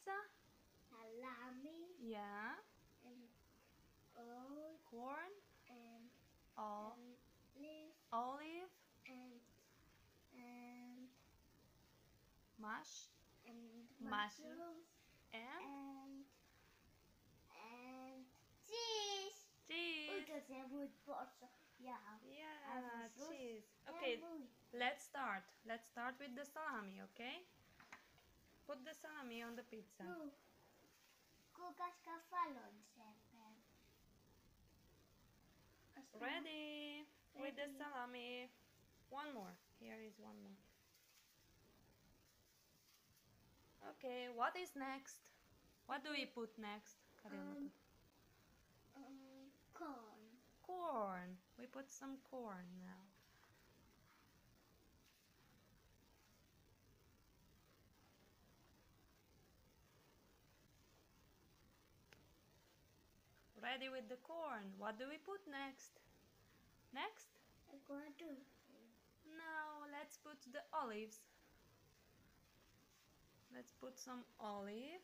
pizza? Salami. Yeah. And corn. And olive. And mushrooms. And cheese. Cheese. Yeah, cheese. Okay, let's start with the salami, okay? Put the salami on the pizza. Ready with the salami. One more. Here is one more. Okay, what is next? What do we put next? Corn. Corn. We put some corn now. Ready with the corn. What do we put next? Next? Now let's put the olives. Let's put some olive.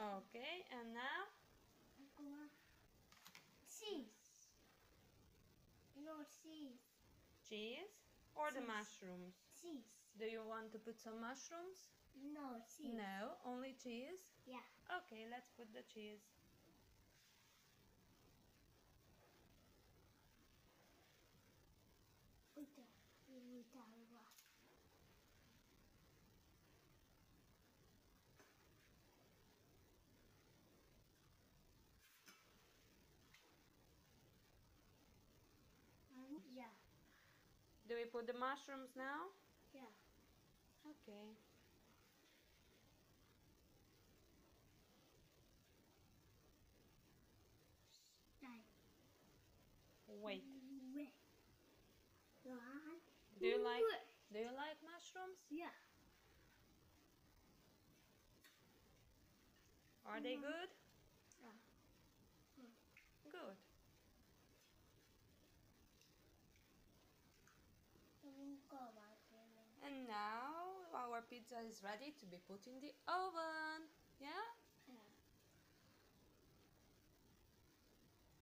Okay, and now? Cheese. No, cheese. Cheese or cheese. The mushrooms? Cheese. Do you want to put some mushrooms? No, cheese. No, only cheese? Yeah. Okay, let's put the cheese. Yeah. Do we put the mushrooms now? Yeah. Okay. Wait. Do you like mushrooms? Yeah. Are they good? Yeah. Good. And now our pizza is ready to be put in the oven. Yeah?